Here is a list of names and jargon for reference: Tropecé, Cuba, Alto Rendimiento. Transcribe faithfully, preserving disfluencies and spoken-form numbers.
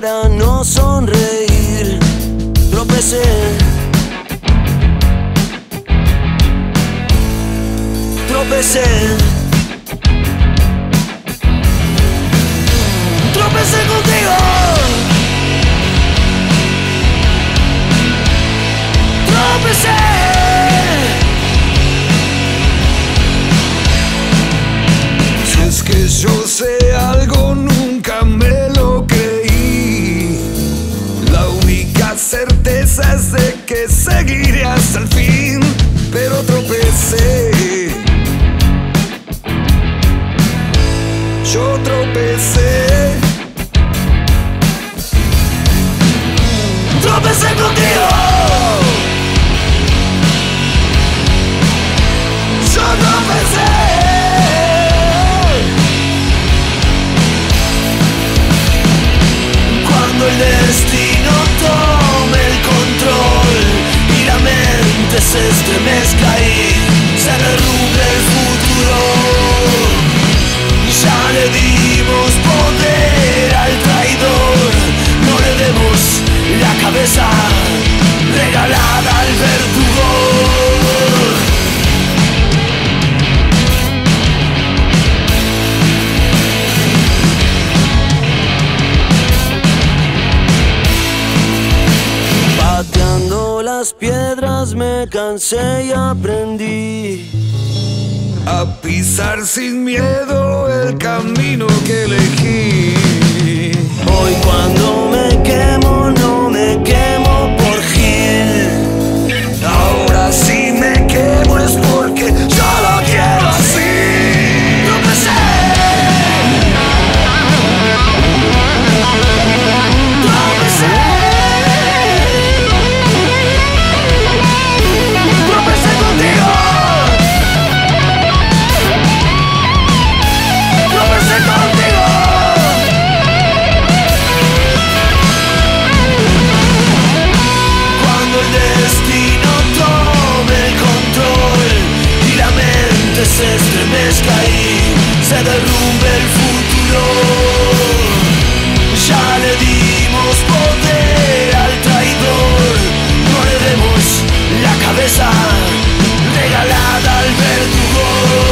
para no sonreír. Tropecé. Tropecé. Tropecé contigo. Tropecé. Que yo sé algo, nunca me lo creí. La única certeza es de que seguiré hasta el fin. Pero tropecé. Yo tropecé. Tropecé contigo. Yo tropecé. El destino tome el control y la mente se estremezca y se derrumbe el futuro. Ya le dimos poder al traidor, no le demos la cabeza regalada al verdugo. Las piedras me cansé y aprendí a pisar sin miedo el camino que elegí. Hoy cuando me quemo no me quemo por Gil. Ahora si me quemo es porque yo lo quiero así. Tropecé. Tropecé. Se estremezca y se derrumbe el futuro. Ya le dimos poder al traidor, no le demos la cabeza regalada al verdugo.